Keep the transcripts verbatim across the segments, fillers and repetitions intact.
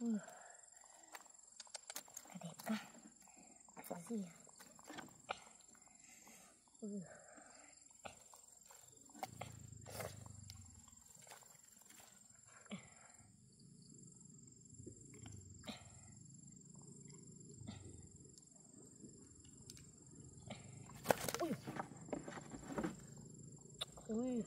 Ừ. Đẹp quá. Có gì à? Ừ. Ui.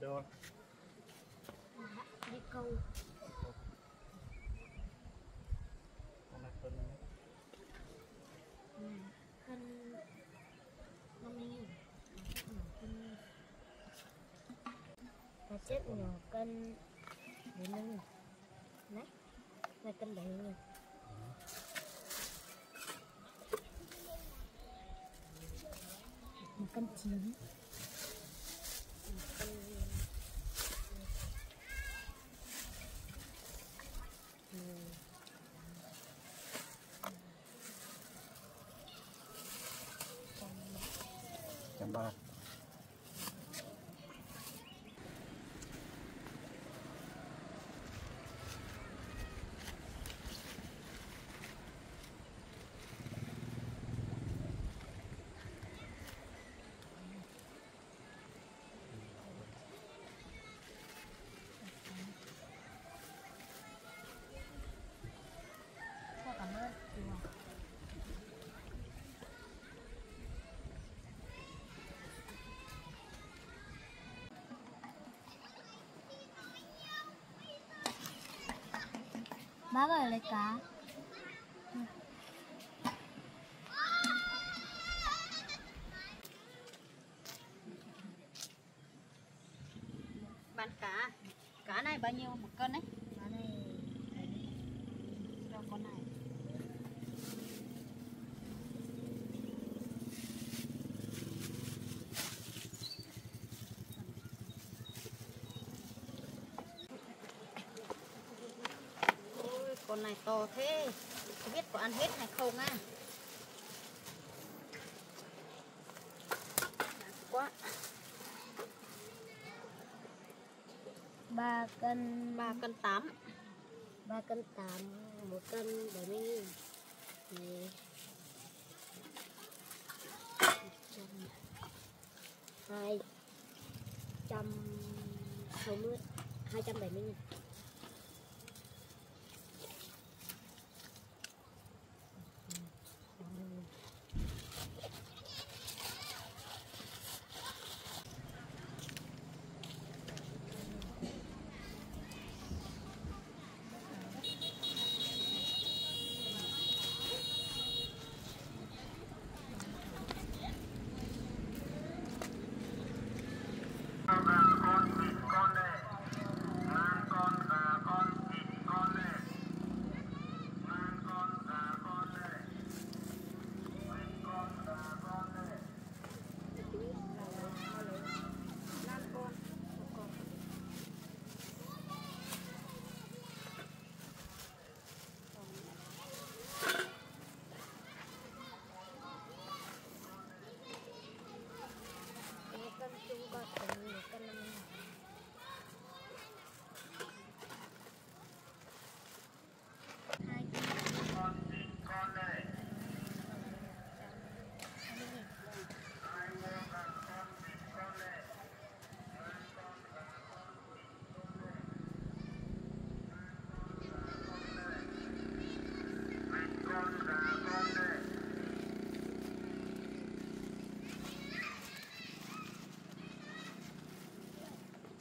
door. Đi câu. Con đặt tên này. Tên năm mươi nghìn. Là xếp nhỏ cân bốn mươi nghìn. Đấy, là cân bảy mươi nghìn. Một cân chín. Trăm ba. Bác ơi lấy cá. Bán cá. Cá này bao nhiêu một cân đấy? Cá này cho con này. Con này to thế, không biết có ăn hết hay không á. Đáng quá. Ba cân ba cân tám, ba cân tám, một cân bảy mươi nghìn. Hai trăm sáu mươi, hai trăm bảy mươi nghìn.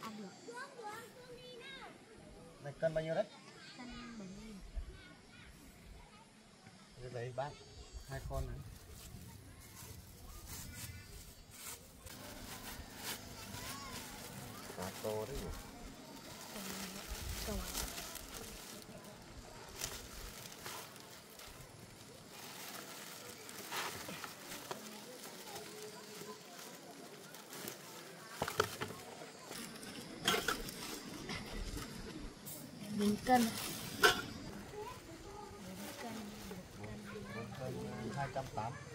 Ăn được. Này cân bao nhiêu đấy? Cân bảy mươi nghìn. Rồi đấy bác, hai con này. Cá to đấy nhỉ? Cá to. Mình cân cân hai trăm tám mươi.